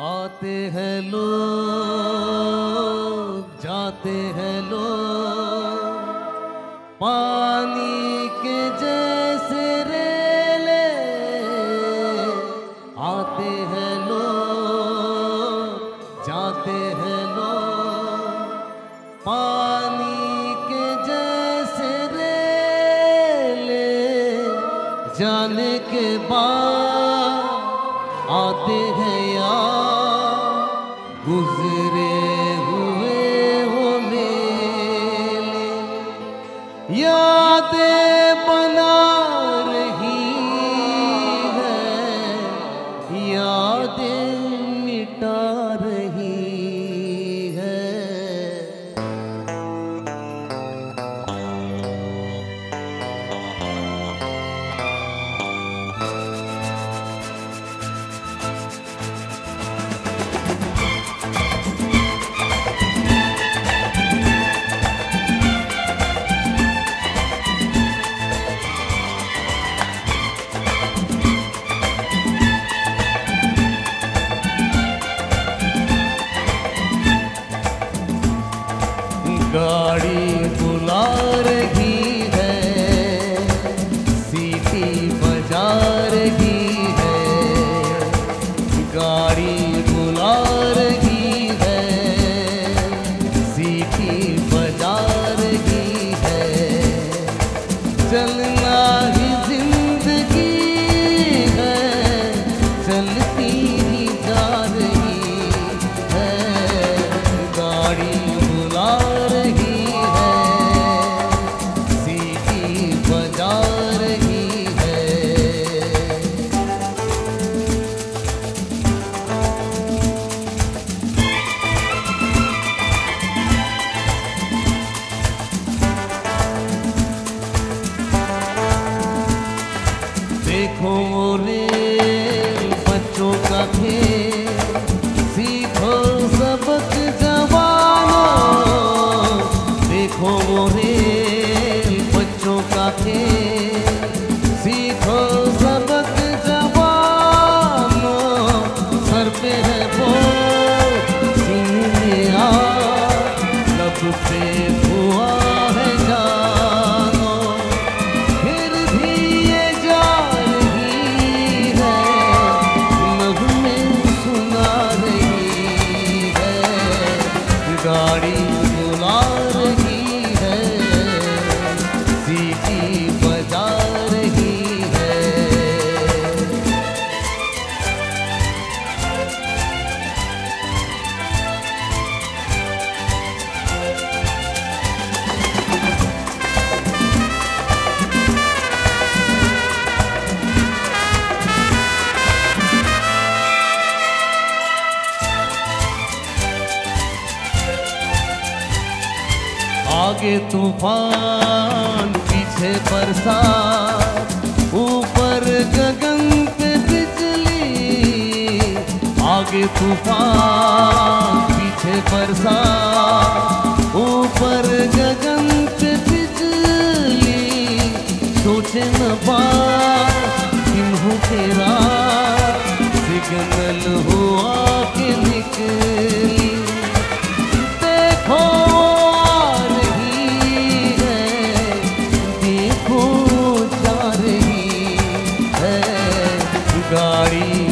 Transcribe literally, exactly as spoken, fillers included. आते हैं लोग जाते हैं लोग पानी के जैसे रेले, आते हैं लोग जाते हैं लोग पानी के जैसे रेले, जाने के बाद आते हैं गुजरे हुए हो मेले। यादें बना रही है यादें मिटा रही है। गाड़ी बुला रही है, सीटी बजा रही है, गाड़ी बुला रही है, सीटी बजा रही है। चलना ही जिंदगी है, चलती ही जा रही है। गाड़ी बुला देखो रे बच्चों का खेल, सीखो सबक जवानों। देखो रे बच्चों का खेल, सीखो सबक जवानों। सर पे है बोझ सीने में आ, लब पे हुआ है आगे तूफान पीछे बरसात, ऊपर गगन पे बिजली। आगे तूफान पीछे बरसात, ऊपर गगन पे बिजली। सोचे न बात किन्हों के रात, सिग्नल हुआ के निकली। देखो गाड़ी